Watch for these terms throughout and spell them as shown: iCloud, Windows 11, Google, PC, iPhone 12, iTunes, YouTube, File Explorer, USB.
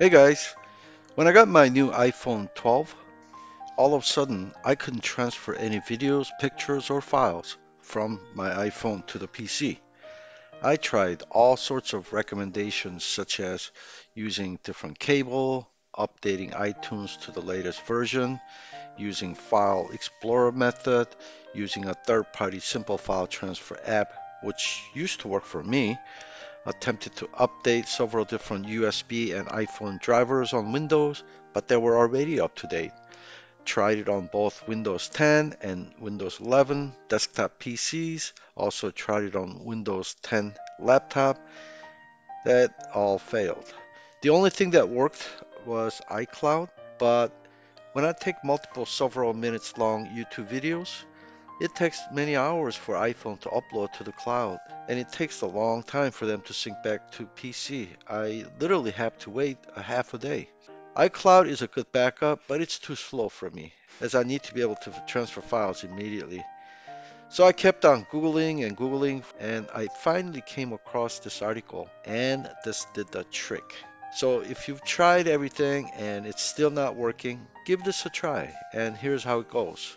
Hey guys, when I got my new iPhone 12, all of a sudden I couldn't transfer any videos, pictures, or files from my iPhone to the PC. I tried all sorts of recommendations such as using different cable, updating iTunes to the latest version, using File Explorer method, using a third-party simple file transfer app, which used to work for me, attempted to update several different USB and iPhone drivers on Windows, but they were already up to date. Tried it on both Windows 10 and Windows 11 desktop PCs, also tried it on Windows 10 laptop. That all failed. The only thing that worked was iCloud, but when I take multiple several minutes long YouTube videos, it takes many hours for iPhone to upload to the cloud, and it takes a long time for them to sync back to PC. I literally have to wait a half a day. iCloud is a good backup, but it's too slow for me, as I need to be able to transfer files immediately. So I kept on Googling and Googling, and I finally came across this article, and this did the trick. So if you've tried everything and it's still not working, give this a try, and here's how it goes.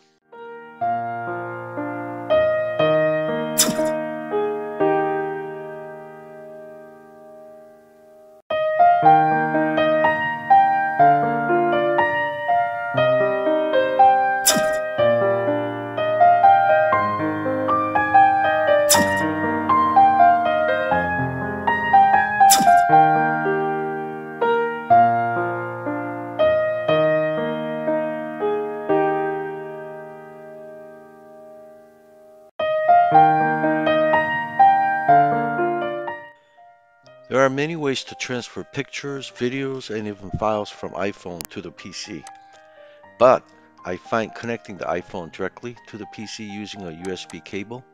There are many ways to transfer pictures, videos, and even files from iPhone to the PC. But I find connecting the iPhone directly to the PC using a USB cable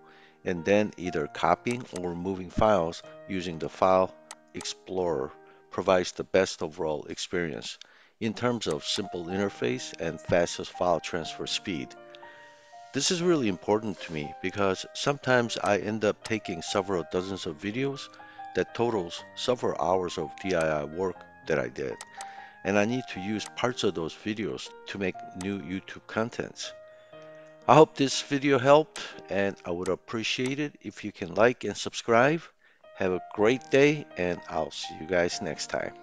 and then either copying or moving files using the File Explorer provides the best overall experience in terms of simple interface and fastest file transfer speed. This is really important to me because sometimes I end up taking several dozens of videos that totals several hours of DIY work that I did, and I need to use parts of those videos to make new YouTube contents. I hope this video helped, and I would appreciate it if you can like and subscribe. Have a great day, and I'll see you guys next time.